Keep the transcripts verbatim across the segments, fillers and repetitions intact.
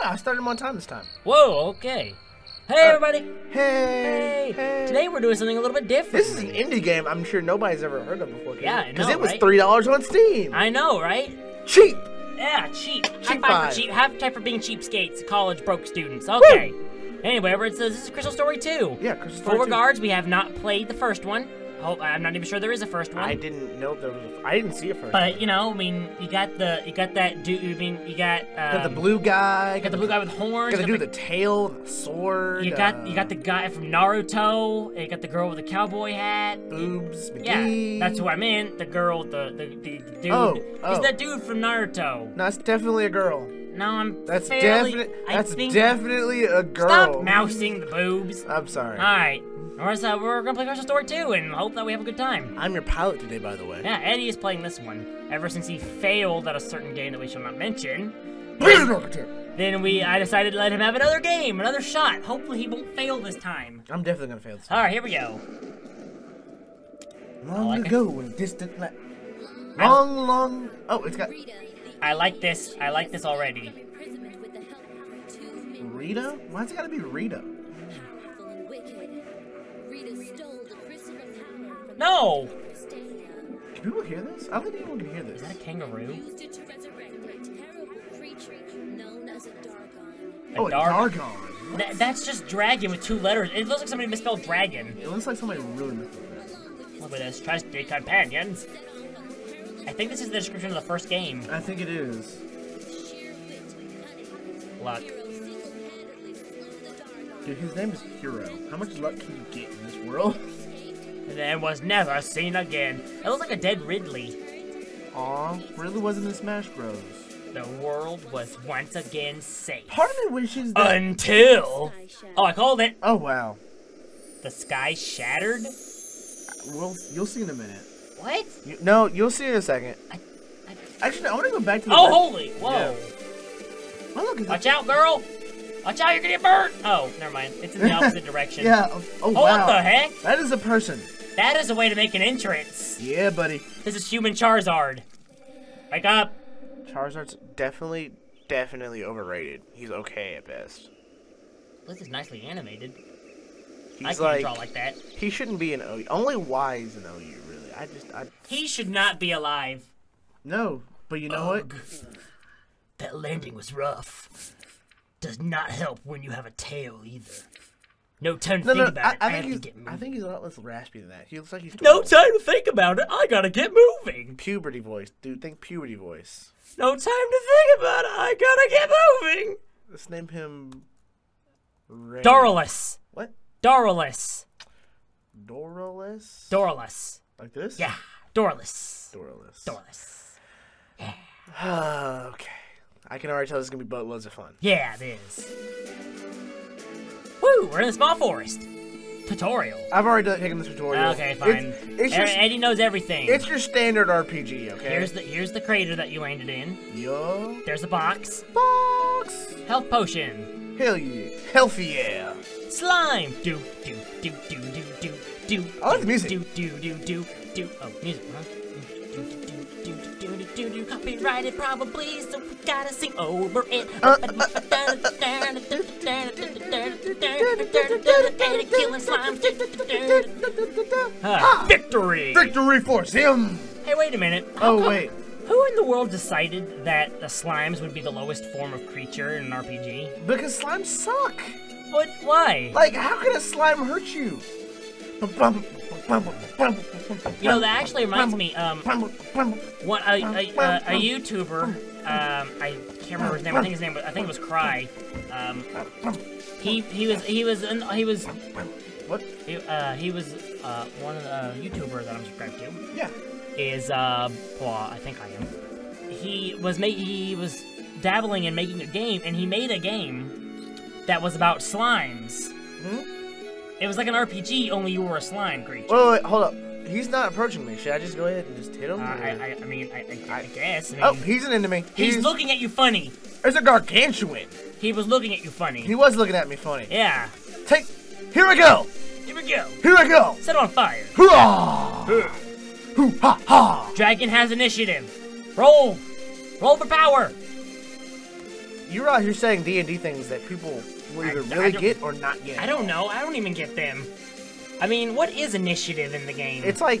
wow, I started him on time this time. Whoa, okay. Hey, uh, everybody! Hey, hey, hey! Today we're doing something a little bit different. This is an indie game I'm sure nobody's ever heard of before. Yeah, because it was right? three dollars on Steam. I know, right? Cheap! Yeah, cheap. Cheap five. Cheap. Half type for being cheapskates, college broke students. Okay. Woo! Anyway, it says this is Crystal Story two. Yeah, Crystal Story Four two. Guards, we have not played the first one. Oh, I'm not even sure there is a first one. I didn't know there was. A, I didn't see a first. But you know, I mean, you got the, you got that dude. I mean, you got. Um, you got the blue guy. You got the blue guy with horns. Got to do the tail, the sword. You got, uh, you got the guy from Naruto. You got the girl with the cowboy hat. Boobs. McGee. Yeah, that's who I meant. The girl, the the, the dude. Oh, oh. It's that dude from Naruto. No, it's definitely a girl. No, I'm. That's definitely. That's think, definitely a girl. Stop mousing the boobs. I'm sorry. All right. Or so we're gonna play Crystal Story two and hope that we have a good time. I'm your pilot today, by the way. Yeah, Eddie is playing this one ever since he failed at a certain game that we shall not mention. Then we, I decided to let him have another game, another shot. Hopefully he won't fail this time. I'm definitely gonna fail this time. All right, here we go. Long like ago, in distant land. Long, I'm, long. Oh, it's got. I like this. I like this already. Rita? Why's it gotta be Rita? No! Can people hear this? I don't think anyone can hear this. Is that a kangaroo? Oh, a Dargon. Th that's just dragon with two letters. It looks like somebody misspelled dragon. It looks like somebody really misspelled that. Look at this. Trust your companions. I think this is the description of the first game. I think it is. Luck. Dude, his name is Hero. How much luck can you get in this world? And was never seen again. It looks like a dead Ridley. Aw, Ridley wasn't in Smash Bros. The world was once again safe. Part of me wishes that until. Oh, I called it. Oh wow. The sky shattered. Well, you'll see in a minute. What? You, no, you'll see in a second. I, I, Actually, I want to go back to. The oh back. Holy! Whoa! Yeah. Oh, look, watch out, girl! Watch out! You're gonna get burnt! Oh, never mind. It's in the opposite direction. Yeah. Oh, oh wow. What the heck? That is a person. That is a way to make an entrance. Yeah, buddy. This is human Charizard. Wake up. Charizard's definitely, definitely overrated. He's okay at best. This is nicely animated. He's I can like, draw like that. He shouldn't be an O U. Only Y is an O U, really. I just, I. He should not be alive. No, but you know Ugh. what? That landing was rough. Does not help when you have a tail either. No time to no, think no, about I, it. I, I, think have to get I think he's a lot less raspy than that. He looks like he's no time to think about it. I gotta get moving. Puberty voice, dude. Think puberty voice. No time to think about it. I gotta get moving. Let's name him. Ray. Doralus. What? Doralus. Doralus. Doralus. Like this? Yeah. Doralus. Doralus. Doralus. Yeah. Okay. I can already tell this is gonna be buttloads of fun. Yeah, it is. Woo! We're in the small forest. Tutorial. I've already done, taken this tutorial. Okay, fine. It's, it's Eddie, just, Eddie knows everything. It's your standard R P G, okay? Here's the here's the crater that you landed in. Yo. There's a box. Box. Health potion. Hell yeah. Healthy yeah. Slime. Do do do do do do do. I like the music. Do do do do do. Oh, music, huh? Do do do do do do do do. Copyrighted probably, so we gotta sing over it. Uh, uh, uh, killing slime. Ah, victory! Victory for him! Hey, wait a minute. How oh, come, wait. Who in the world decided that the slimes would be the lowest form of creature in an R P G? Because slimes suck! What? Why? Like, how can a slime hurt you? You know, that actually reminds me, um, one, a, a, a, a YouTuber, um, I can't remember his name, I think his name was, I think it was Cry, um, He he was he was an, he was what he, uh he was uh one of the YouTubers that I'm subscribed to. Yeah, is uh well I think I am. He was ma he was dabbling in making a game, and he made a game that was about slimes. Mm-hmm. It was like an R P G, only you were a slime creature. Wait, wait, hold up. He's not approaching me. Should I just go ahead and just hit him? Uh, I, I I mean I I, I guess. I mean, oh, he's an enemy. He's, he's looking at you funny. There's a gargantuan. He was looking at you funny. He was looking at me funny. Yeah. Take. Here we go. Here we go. Here we go. Set it on fire. Hoo-ah! Hoo ha ha. Dragon has initiative. Roll. Roll for power. you realize you're saying D and D things that people will either I, really I get or not get. I don't know. I don't even get them. I mean, what is initiative in the game? It's like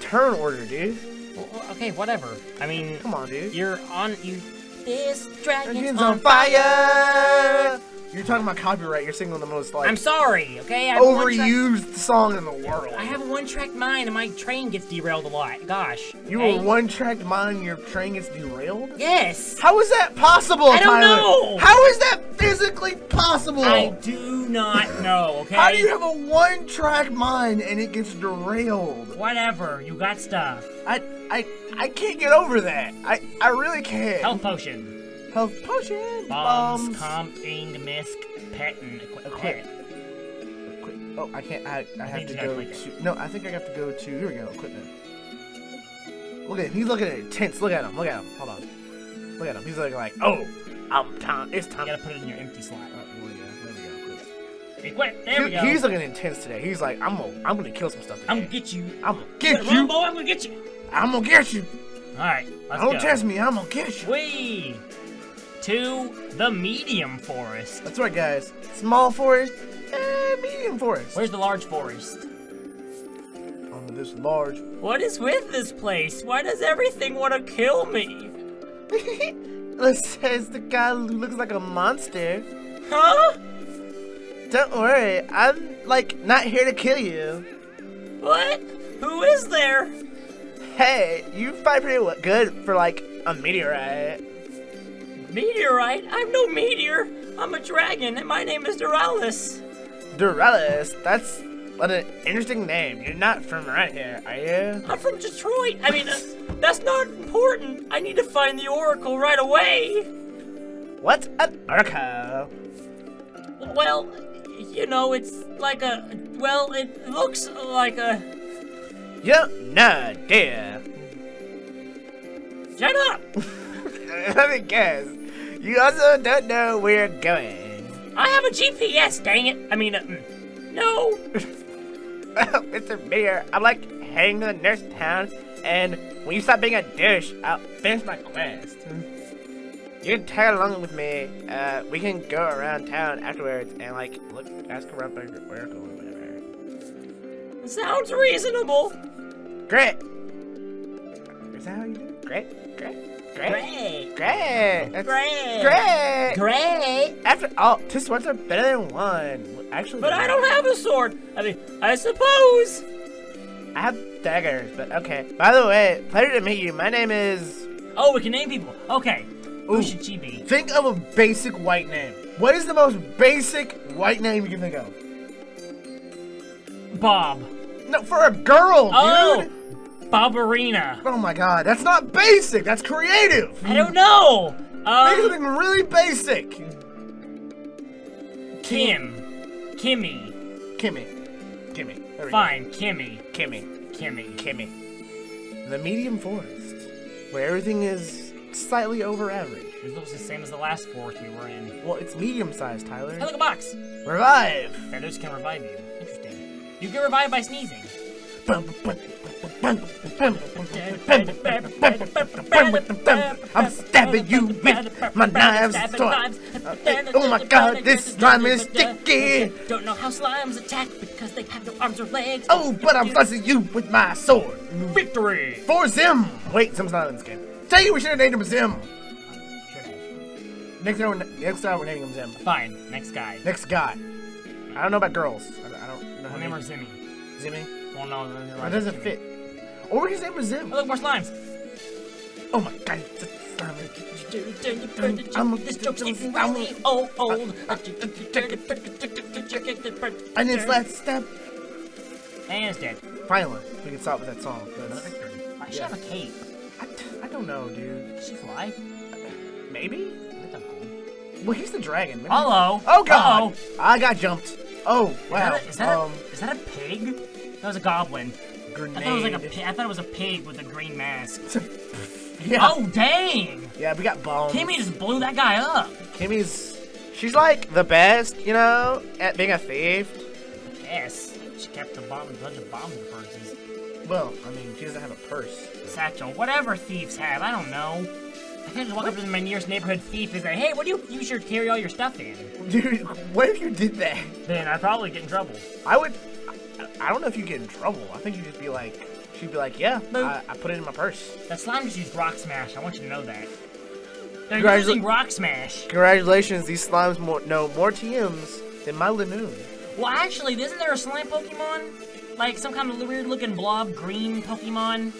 turn order, dude. Well, okay, whatever. I mean, come on, dude. You're on you. This dragon's, dragon's on fire. fire. You're talking about copyright. You're singing the most like. I'm sorry. Okay. I overused song in the world. I have a one-track mind, and my train gets derailed a lot. Gosh. Okay? You have a one-track mind. Your train gets derailed. Yes. How is that possible, Tyler? I don't know. How is that physically possible? I do not know. Okay. How do you have a one-track mind and it gets derailed? Whatever. You got stuff. I I I can't get over that. I I really can't. Health potion. Health potion! Bombs, comp, inged, misc, patent, equip. Oh, I can't. I, I, I have to go to. No, I think I have to go to. Here we go, equipment. Look at him. He's looking at it tense. Look at him. Look at him. Hold on. Look at him. He's looking like, oh, I'm time. It's time. You gotta put it in your empty slot. Oh, there we go. There we go. Equip. Equip. There he, we go. He's looking intense today. He's like, I'm gonna, I'm gonna kill some stuff today. I'm gonna get you. I'm gonna get you. Run, boy, I'm gonna get you. I'm gonna get you. All right. Let's Don't go. test me. I'm gonna get you. Wee. To the medium forest. That's right, guys. Small forest, eh, medium forest. Where's the large forest? On this large. What is with this place? Why does everything want to kill me? It says the guy who looks like a monster. Huh? Don't worry, I'm like not here to kill you. What? Who is there? Hey, you fight pretty good for like a meteorite. Meteorite? I'm no meteor! I'm a dragon, and my name is Doralus! Doralus? That's what an interesting name. You're not from right here, are you? I'm from Detroit! I mean, that's, that's not important! I need to find the Oracle right away! What's an Oracle? Well, you know, it's like a... Well, it looks like a... You don't know, dear. Shut up! Let me guess. You also don't know where you're going. I have a G P S, dang it. I mean, uh, no. Well, it's a mirror. I'm like hanging in the nurse town, and when you stop being a douche, I'll finish my quest. You can tag along with me. Uh, we can go around town afterwards and like look, ask around for your Oracle or whatever. Sounds reasonable. Great. Is that how you do it? Great, great. Great! Great! That's great! Great! Great! After all, two swords are better than one. Actually, but I don't have a sword. I mean, I suppose. I have daggers, but okay. By the way, pleasure to meet you. My name is. Oh, we can name people. Okay. Ooh, who should she be? Think of a basic white name. What is the most basic white name you can think of? Bob. No, for a girl, oh. dude. Bobberina. Oh my god, that's not basic, that's creative! I don't know! Um, Make something really basic! Kim. Kimmy. Kimmy. Kimmy. Fine, Kimmy. Kimmy. Kimmy. Kimmy. The medium forest, where everything is slightly over average. It looks the same as the last forest we were in. Well, it's medium-sized, Tyler. Hey, look, a box! Revive! Feathers can revive you. Interesting. You get revived by sneezing. Bum, bum, bum. I'm stabbing you with my knives and swords. Uh, oh my god, this slime is sticky. Don't know how slimes attack because they have no arms or legs. Oh, but I'm busting you with my sword. Victory for Zim. Wait, Zim's not in this game. Tell you we should have named him Zim. Next time, we're, next time we're naming him Zim. Fine, next guy. Next guy. I don't know about girls. I don't know. We'll name her Zimmy. Zimmy? Well, no, no, no, no, that doesn't fit. Or we can say Brazil. Oh, look, more slimes. Oh my god. This joke's getting really old. And it's last step. And it's dead. Finally, we can stop with that song. Why does she have a cape? I, I don't know, dude. Did she fly? Maybe? That's not cool. Well, he's the dragon. Maybe. Hello. Oh, god. Uh-oh. I got jumped. Oh, wow. Is that a, is that um, a, is that a pig? That was a goblin. Grenade. I thought it was like a I thought it was a pig with a green mask. Yeah. Oh dang! Yeah, we got bombs. Kimmy just blew that guy up. Kimmy's, she's like the best, you know, at being a thief. Yes, she kept a bomb, a bunch of bombs in purses. Well, I mean, she doesn't have a purse. Satchel, whatever thieves have, I don't know. I can't just walk up to my nearest neighborhood thief and say, hey, what do you use your carry all your stuff in? Dude, what if you did that? Then I'd probably get in trouble. I would... I, I don't know if you get in trouble. I think you'd just be like... She'd be like, yeah, I, I put it in my purse. That slime just used Rock Smash. I want you to know that. They're Congratu using Rock Smash. Congratulations, these slimes more, know more T Ms than my Lanoon. Well, actually, isn't there a slime Pokemon? Like some kind of weird-looking blob green Pokemon?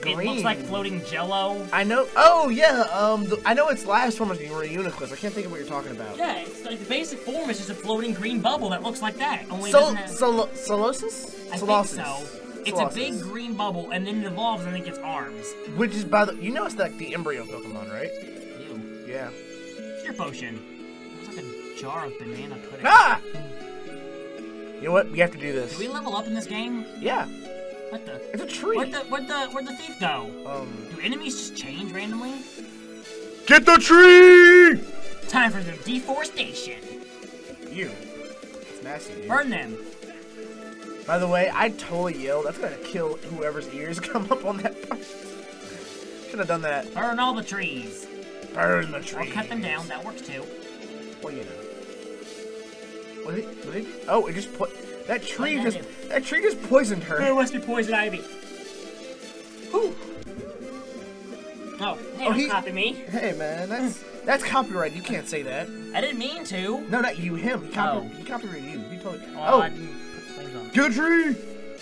Green. It looks like floating jello. I know. Oh, yeah. Um, the, I know its last form was the Uniclus. I can't think of what you're talking about. Yeah, it's like the basic form is just a floating green bubble that looks like that. Only Sol have... Sol Solosis? I Solosis. think so. It's Solosis. a big green bubble, and then it evolves, and it gets arms. Which is, by the you know it's like the embryo Pokemon, right? Ew. Yeah. Your potion. It's like a jar of banana pudding. Ah! You know what? We have to do this. Do we level up in this game? Yeah. What the? It's a tree. Where'd the, where'd the, where'd the thief go? Um. Do enemies just change randomly? Get the tree! Time for the deforestation. Ew. It's nasty, dude. Burn them. By the way, I totally yelled. That's gonna kill whoever's ears come up on that part. Should have done that. Burn all the trees. Burn the trees. Or cut them down. That works too. Well, you know. What did it? What did it? Oh, it just put that tree oh, that just is. that tree just poisoned her. It must be poison ivy. Who? Oh, hey, oh, he copy me. Hey, man, that's that's copyright. You can't say that. I didn't mean to. No, not you. Him. He copyrighted. Oh. He copyrighted you. He totally. Oh. oh. I didn't. Get a tree!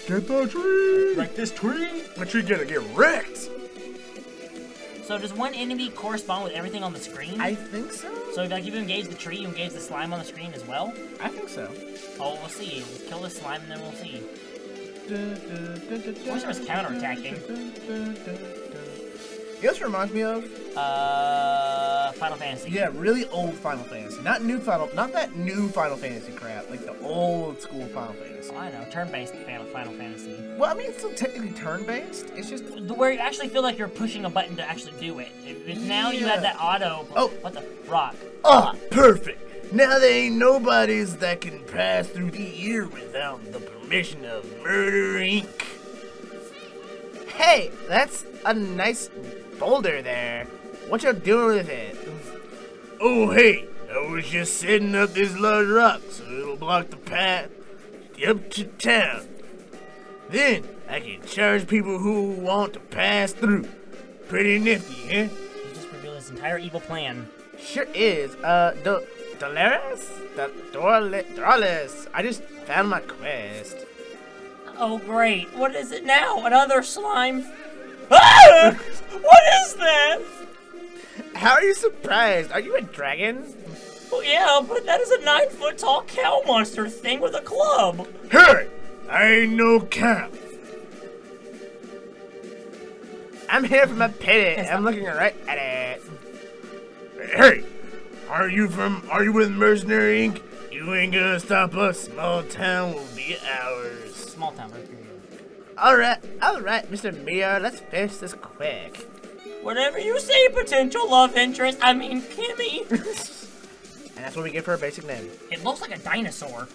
Get the tree! Like this tree? The tree gonna get wrecked! So does one enemy correspond with everything on the screen? I think so. So like if you engage the tree, you engage the slime on the screen as well? I think so. Oh, we'll see. We'll kill the slime and then we'll see. I wish I was counterattacking. You know what this reminds me of? Uh, Final Fantasy. Yeah, really old Final Fantasy. Not new Final, not that new Final Fantasy crap. Like the old school Final Fantasy. Oh, I know, turn-based Final Final Fantasy. Well, I mean, it's still technically turn-based. It's just where you actually feel like you're pushing a button to actually do it. It's now yeah. you have that auto. Oh, what the rock? Oh, perfect. Now there ain't nobody's that can pass through the ear without the permission of Murder Incorporated. Hey, that's a nice boulder there. What y'all doing with it? Oh, hey, I was just setting up this large rock so it'll block the path up to town. Then I can charge people who want to pass through. Pretty nifty, eh? You just revealed his entire evil plan. Sure is. Uh, do Doralus? Doralus. I just found my quest. Oh, great. What is it now? Another slime? Ah! What is that? How are you surprised? Are you a dragon? Well, yeah, but that is a nine-foot-tall cow monster thing with a club. Hey! I ain't no cow. I'm here for my pet. I'm looking right at it. Hey! Are you from... Are you with Mercenary Incorporated? You ain't gonna stop us. Small town will be ours. Small town, right? Alright, alright, Mister Mayor, let's finish this quick. Whatever you say, potential love interest, I mean Kimmy. And that's what we give her a basic name. It looks like a dinosaur.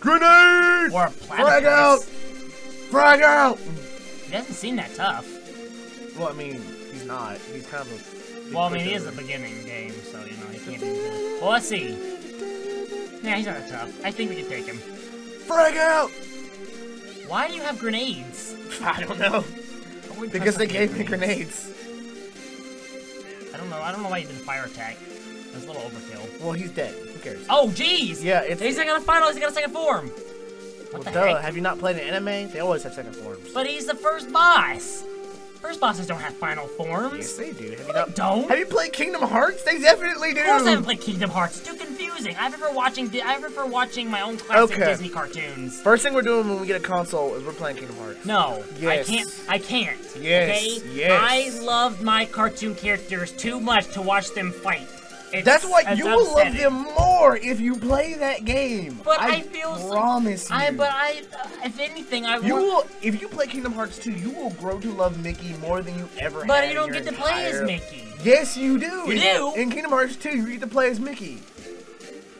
Grenade! Or a platypus. Frag out! Frag out! He doesn't seem that tough. Well, I mean, he's not. He's kind of a... Well, I mean, he is a beginning game, so, you know, he can't do that. Well, let's see. Nah, he's not that tough. I think we can take him. Frag out! Why do you have grenades? I don't know. I because they gave me grenades. grenades. I don't know. I don't know why you did a fire attack. That's a little overkill. Well, he's dead. Who cares? Oh, jeez! Yeah, it's... He's not gonna final. He's got a second form. What well, the duh, heck? Have you not played an anime? They always have second forms. But he's the first boss. First bosses don't have final forms. Yes, they do. Have you not... Don't. Have you played Kingdom Hearts? They definitely do. Of course I haven't played Kingdom Hearts. It's too confusing. I prefer watching. I prefer watching my own classic okay. Disney cartoons. First thing we're doing when we get a console is we're playing Kingdom Hearts. No, yes. I can't. I can't. Yes. Okay? Yes. I love my cartoon characters too much to watch them fight. It's That's why you upsetting. will love them more if you play that game. But I, I feel promise so, you. I, but I, uh, if anything, I you will. If you play Kingdom Hearts two, you will grow to love Mickey more than you ever. But have you don't get to play as Mickey. Yes, you do. You do. In Kingdom Hearts two, you get to play as Mickey.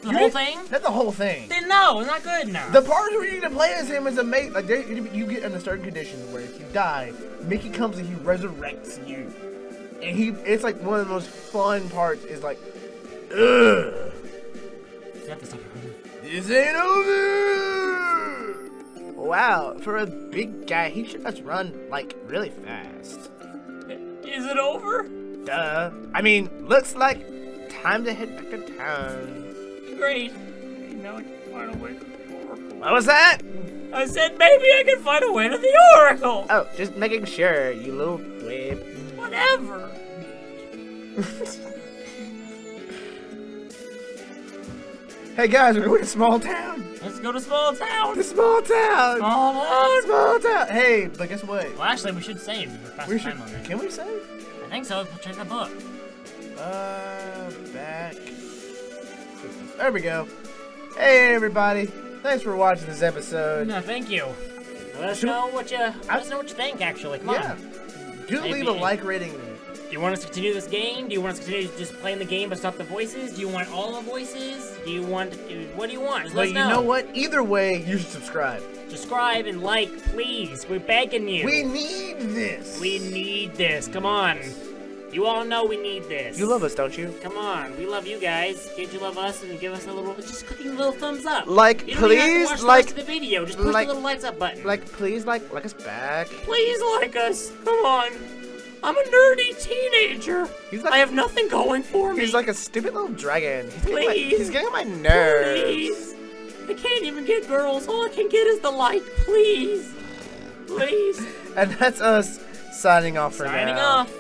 The you whole thing? Not the whole thing. Then no, it's not good now. The part where you get to play as him is amazing. Like you get in a certain condition where if you die, Mickey comes and he resurrects you. And he, it's like one of the most fun parts is like, ugh. This ain't over! Wow, for a big guy, he should just run, like, really fast. Is it over? Duh. I mean, looks like time to head back to town. Great. Maybe now I can find a way to the Oracle. What was that? I said maybe I can find a way to the Oracle! Oh, just making sure, you little blip. Whatever. Hey guys, we're going to small town. Let's go to small town. To small town. Small town. Small town. Hey, but guess what? Well, actually, we should save. We should. Time can we save? I think so. Check the book. Uh, back. There we go. Hey everybody, thanks for watching this episode. No, thank you. Let us should know what you. Let I, us know what you think. Actually, come yeah. on. Do Maybe. leave a like rating. Do you want us to continue this game? Do you want us to continue just playing the game but stop the voices? Do you want all the voices? Do you want... What do you want? Just let us know. But you know what? Either way, you should subscribe. Subscribe and like, please. We're begging you. We need this. We need this. Come on. You all know we need this. You love us, don't you? Come on. We love you guys. Can't you love us and give us a little... Just click a little thumbs up. Like, please, like... You don't even have to watch the rest of the video. Just push the little lights up button. Like, please, like, like us back. Please like us. Come on. I'm a nerdy teenager. He's like, I have nothing going for me. He's like a stupid little dragon. He's Please. Getting my, he's getting my nerves. Please. I can't even get girls. All I can get is the like. Please. Please. And that's us signing off for signing now. Signing off.